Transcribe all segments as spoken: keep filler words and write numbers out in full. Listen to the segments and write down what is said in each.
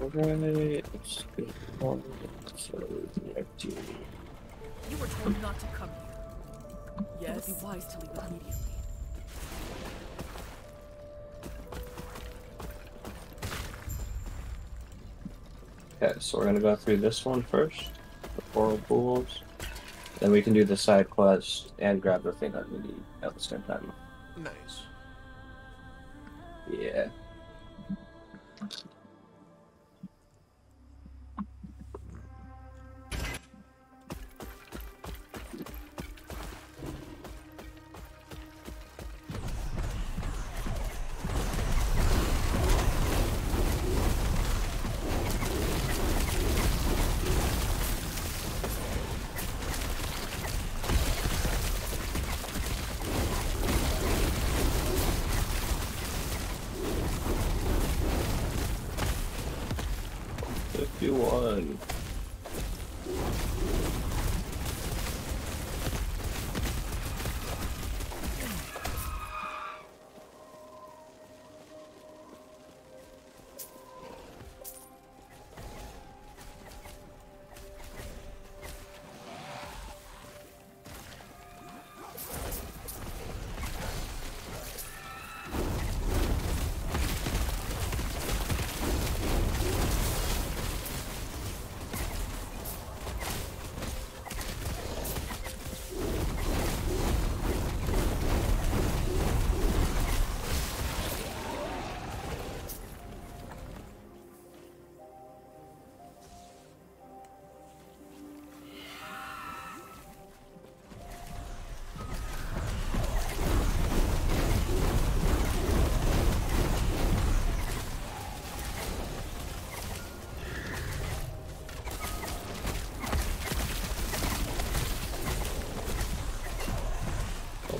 Alright, let's go on. So, you were told not to come here. Yes. It would be wise to leave immediately. Okay, so we're gonna go through this one first, the Coral Pools. Then we can do the side quest and grab the thing that we need at the same time. Nice. Yeah. fifty-one.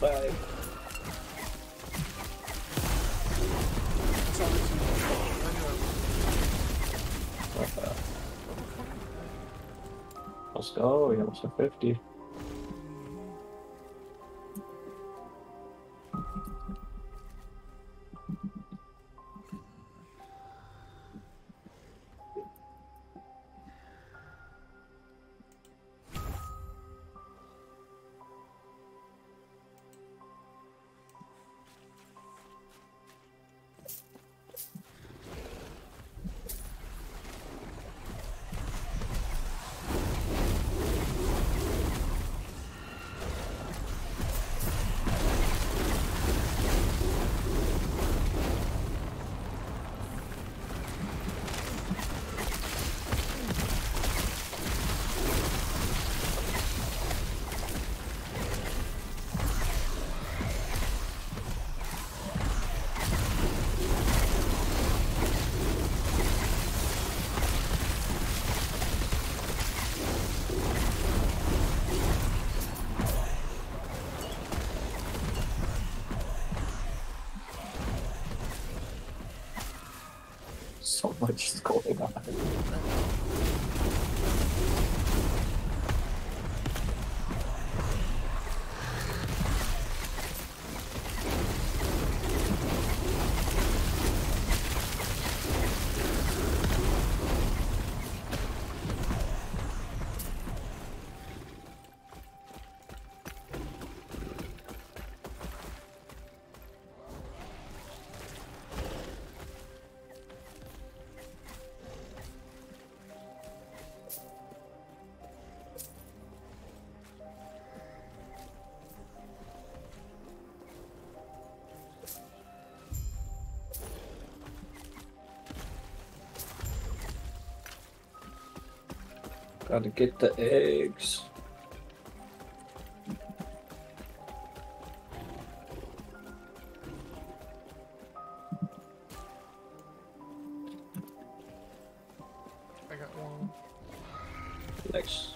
Bye. Let's go, we almost have fifty. So much is going on. Gotta get the eggs. I got one. Nice.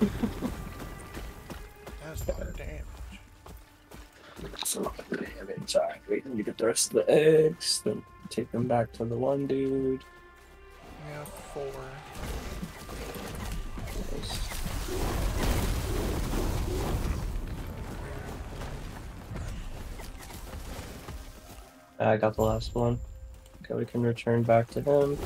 That's a lot of damage. That's a lot of damage. Alright, we can get the rest of the eggs, then take them back to the one dude. We have four. I got the last one. Okay, we can return back to him.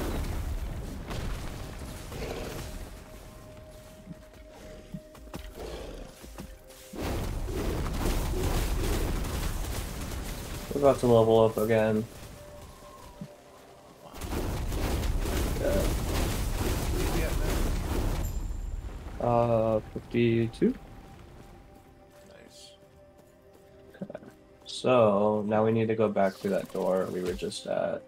We're about to level up again. Okay. Uh, fifty-two? So, now we need to go back through that door we were just at.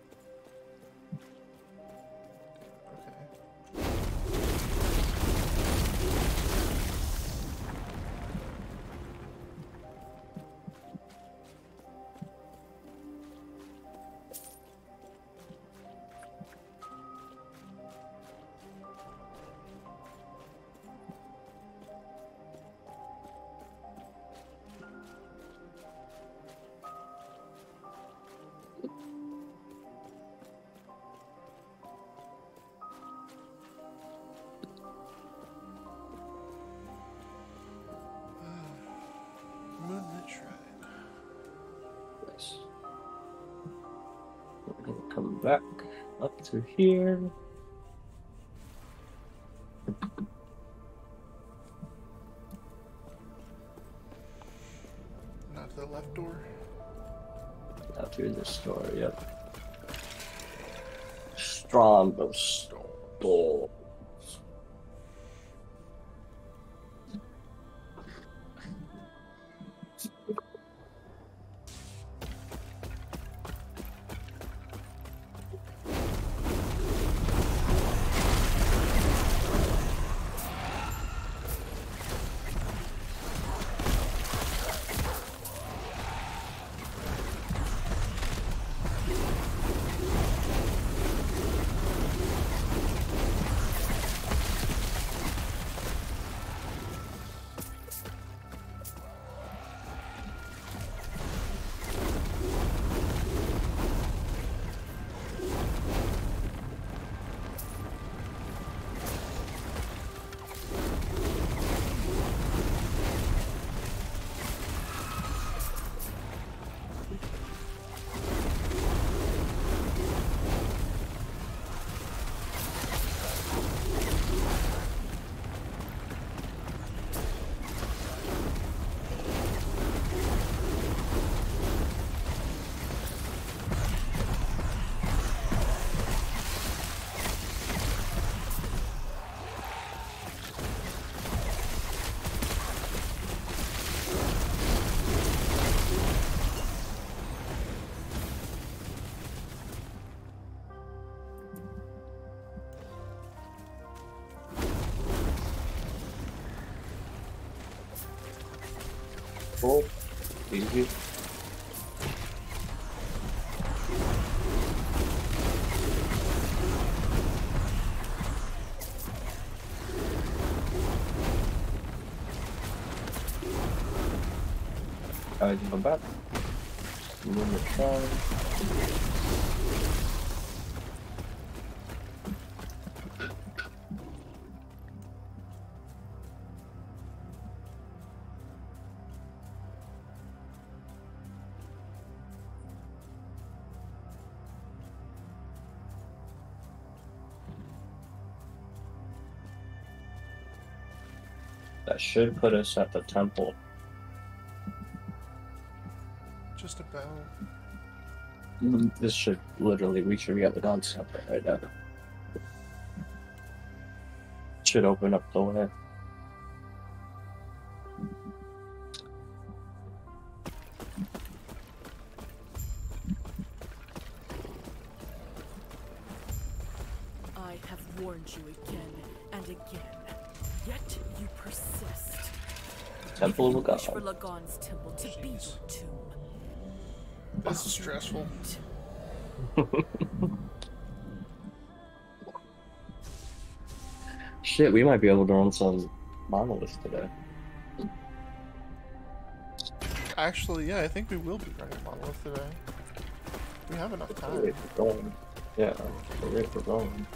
Okay. Come back up to here. Not to the left door. Not through this door. Yep. Strombostor. Cool. Easy. I can go back. Move the train. That should put us at the temple. Just about. This should literally, we should be at the Dawn's Temple right now. Should open up the way. I have warned you again and again. Yet you persist. Temple of Lagon. For Lagon's temple to be your tomb. This is stressful. Shit, we might be able to run some Monoliths today. Actually, yeah, I think we will be running Monoliths today. We have enough time. We're going. Yeah, we're going.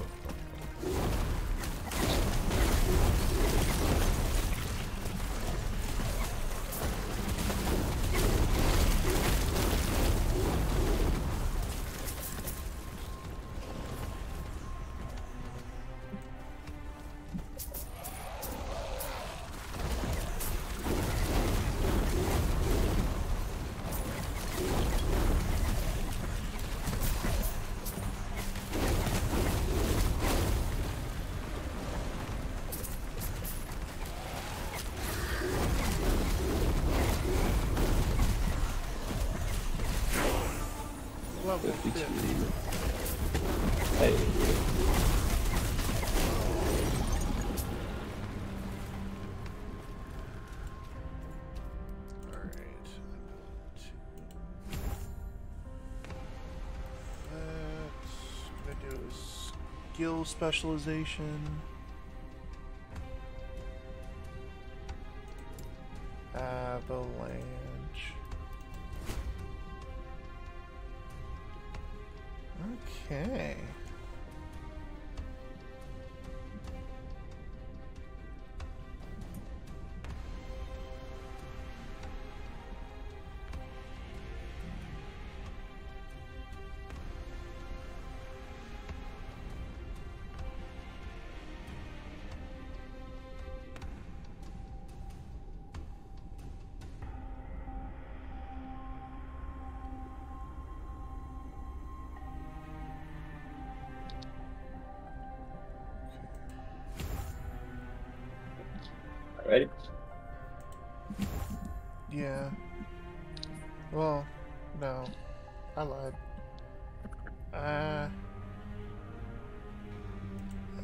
Skill specialization. Avalanche. Okay. Ready? Yeah. Well, no. I lied. Uh,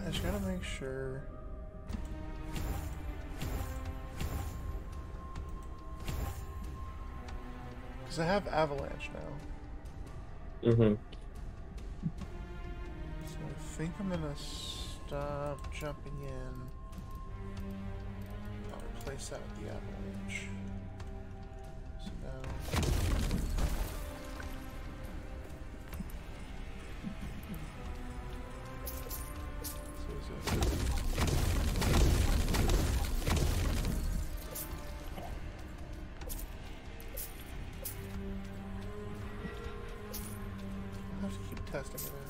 I just gotta make sure. Because I have Avalanche now. Mm-hmm. So I think I'm gonna stop jumping in. Place out the Avalanche. So now... I'll have to keep testing it out.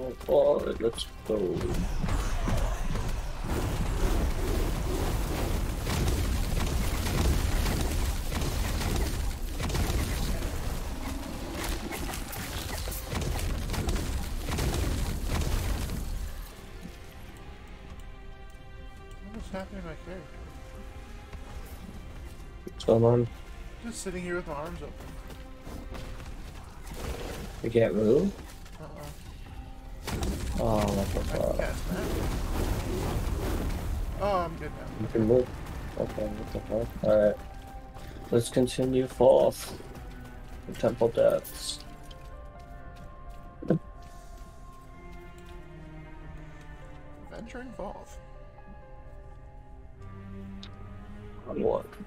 go for it, let's go. On. Just sitting here with my arms open. You can't move? Uh oh. Oh, what the fuck? I can cast that. Oh, I'm good now. You can move? Okay, what the fuck? Alright. Let's continue forth. The Temple Depths. Venturing forth. Onward.